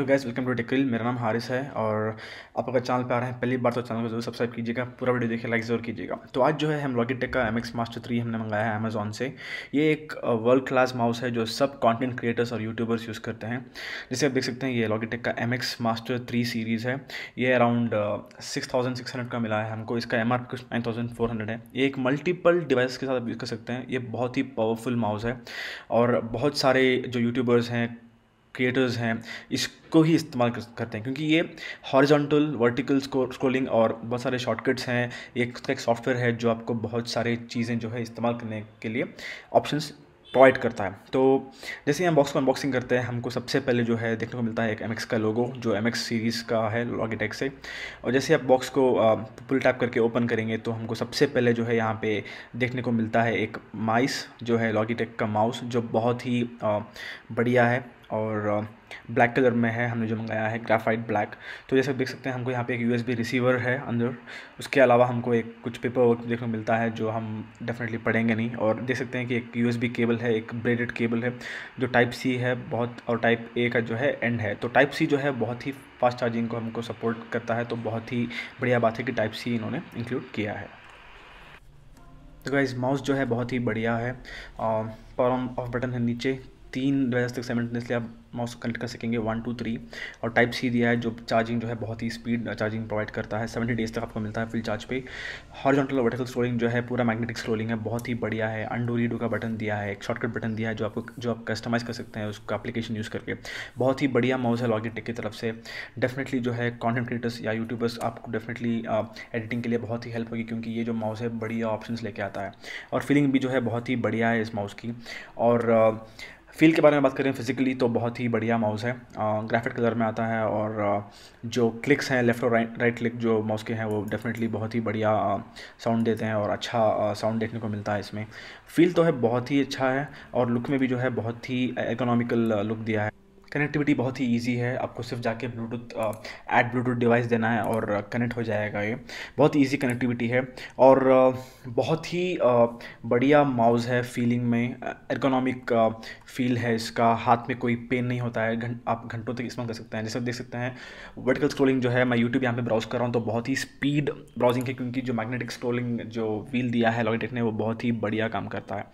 Hello guys, welcome to टेक्रिल। मेरा नाम हारिस है और आप लोग का चैनल पे आ रहे हैं पहली बार, तो चैनल को जरूर सब्सक्राइब कीजिएगा, पूरा वीडियो देखिए, लाइक जरूर कीजिएगा। तो आज जो है हम लॉजिटेक का MX Master 3 हमने मंगाया है अमेज़ॉन से। ये एक वर्ल्ड क्लास माउस है जो सब कॉन्टेंट क्रिएटर्स और यूट्यूबर्स यूज़ करते हैं। जैसे आप देख सकते हैं ये लॉजिटेक का MX Master 3 सीरीज़ है। ये अराउंड 6600 का मिला है हमको। इसका MRP कुछ 9400 है। ये एक मल्टीपल डिवाइस के साथ आप यूज़ कर सकते हैं। ये बहुत ही पावरफुल माउस है और बहुत सारे जो यूट्यूबर्स हैं, क्रिएटर्स हैं, इसको ही इस्तेमाल करते हैं क्योंकि ये हॉरिजॉन्टल, वर्टिकल स्क्रोलिंग और बहुत सारे शॉर्टकट्स हैं। एक सॉफ्टवेयर है जो आपको बहुत सारे चीज़ें जो है इस्तेमाल करने के लिए ऑप्शंस प्रोवाइड करता है। तो जैसे हम बॉक्स को अनबॉक्सिंग करते हैं, हमको सबसे पहले जो है देखने को मिलता है एक MX का लोगो जो MX सीरीज़ का है लॉजिटेक से। और जैसे आप बॉक्स को फुल टैप करके ओपन करेंगे तो हमको सबसे पहले जो है यहाँ पे देखने को मिलता है एक माइस जो है लॉजिटेक का माउस, जो बहुत ही बढ़िया है और ब्लैक कलर में है। हमने जो मंगाया है ग्राफाइट ब्लैक। तो जैसे आप देख सकते हैं हमको यहाँ पे एक USB रिसीवर है अंदर। उसके अलावा हमको एक कुछ पेपर वर्क देखने को मिलता है जो हम डेफिनेटली पढ़ेंगे नहीं। और देख सकते हैं कि एक USB केबल है, एक ब्रेडेड केबल है जो टाइप C है बहुत, और टाइप A का जो है एंड है। तो टाइप C जो है बहुत ही फास्ट चार्जिंग को हमको सपोर्ट करता है, तो बहुत ही बढ़िया बात है कि टाइप C इन्होंने इंक्लूड किया है। तो गाइस माउस जो है बहुत ही बढ़िया है। पावर ऑन ऑफ बटन है, नीचे 3 डिवाइस तक साइमल्टेनियसली आप माउस कनेक्ट कर सकेंगे, 1 2 3। और टाइप C दिया है जो चार्जिंग जो है बहुत ही स्पीड चार्जिंग प्रोवाइड करता है। 70 डेज़ तक आपको मिलता है फुल चार्ज पे। हॉरिजॉन्टल और वर्टिकल स्क्रोलिंग जो है पूरा मैग्नेटिक स्क्रोलिंग है, बहुत ही बढ़िया है। अंडू रीडू का बटन दिया है, एक शॉर्टकट बटन दिया है जो आपको आप कस्टमाइज़ कर सकते हैं उसका एप्लीकेशन यूज़ करके। बहुत ही बढ़िया माउस है लॉजिटेक की तरफ से। डेफिनेटली जो है कॉन्टेंट क्रिएटर्स या यूट्यूबर्स आपको डेफिनेटली एडिटिंग के लिए बहुत ही हेल्प होगी क्योंकि ये जो माउस है बढ़िया ऑप्शन लेके आता है और फीलिंग भी जो है बहुत ही बढ़िया है इस माउस की। और फील के बारे में बात करें फिजिकली तो बहुत ही बढ़िया माउस है। ग्राफिक कलर में आता है और जो क्लिक्स हैं लेफ़्ट और राइट क्लिक जो माउस के हैं वो डेफिनेटली बहुत ही बढ़िया साउंड देते हैं और अच्छा साउंड देखने को मिलता है इसमें। फील तो है बहुत ही अच्छा है और लुक में भी जो है बहुत ही इकोनॉमिकल लुक दिया है। कनेक्टिविटी बहुत ही इजी है, आपको सिर्फ जाके ब्लूटूथ ऐड ब्लूटूथ डिवाइस देना है और कनेक्ट हो जाएगा। ये बहुत इजी कनेक्टिविटी है और बहुत ही बढ़िया माउस है। फीलिंग में एर्गोनॉमिक फील है इसका, हाथ में कोई पेन नहीं होता है, आप घंटों तक इस्तेमाल कर सकते हैं। जैसे आप देख सकते हैं वर्टिकल स्क्रोलिंग जो है, मैं यूट्यूब यहाँ पे ब्राउज़ कर रहा हूँ तो बहुत ही स्पीड ब्राउजिंग है क्योंकि जो मैग्नेटिक स्क्रोलिंग जो व्हील दिया है लॉजिटेक ने वो बहुत ही बढ़िया काम करता है।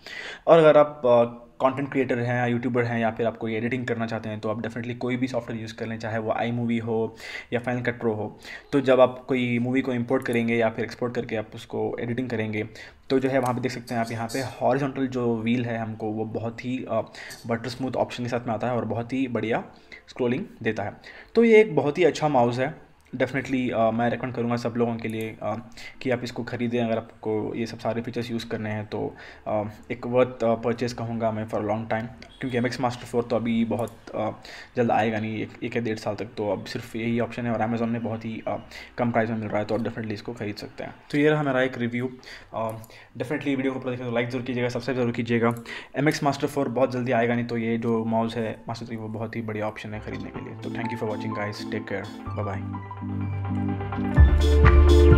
और अगर आप कंटेंट क्रिएटर हैं या यूट्यूबर हैं या फिर आपको ये एडिटिंग करना चाहते हैं तो आप डेफिनेटली कोई भी सॉफ्टवेयर यूज़ कर लें, चाहे वो iMovie हो या Final Cut Pro हो। तो जब आप कोई मूवी को इंपोर्ट करेंगे या फिर एक्सपोर्ट करके आप उसको एडिटिंग करेंगे तो जो है वहाँ पे देख सकते हैं आप, यहाँ पे हॉरिजॉन्टल जो व्हील है हमको वो बहुत ही बटर स्मूथ ऑप्शन के साथ में आता है और बहुत ही बढ़िया स्क्रोलिंग देता है। तो ये एक बहुत ही अच्छा माउस है। डेफिनेटली मैं रेकमेंड करूँगा सब लोगों के लिए कि आप इसको ख़रीदें अगर आपको ये सब सारे फीचर्स यूज़ करने हैं तो। एक वर्थ परचेज़ कहूँगा मैं फॉर लॉन्ग टाइम क्योंकि MX Master 4 तो अभी बहुत जल्द आएगा नहीं, एक या 1.5 साल तक। तो अब सिर्फ यही ऑप्शन है और अमेज़ॉन में बहुत ही कम प्राइस में मिल रहा है, तो आप डेफिनेटली इसको खरीद सकते हैं। तो ये रहा हमारा एक रिव्यू। डेफिनेटली वीडियो को देखने तो लाइक जरूर कीजिएगा, सब्सक्राइब जरूर कीजिएगा। MX Master 4 बहुत जल्दी आएगा नहीं, तो ये जो माउस है Master 3 वो बहुत ही बढ़िया ऑप्शन है खरीदने के लिए। तो thank you for watching guys, take care, bye bye.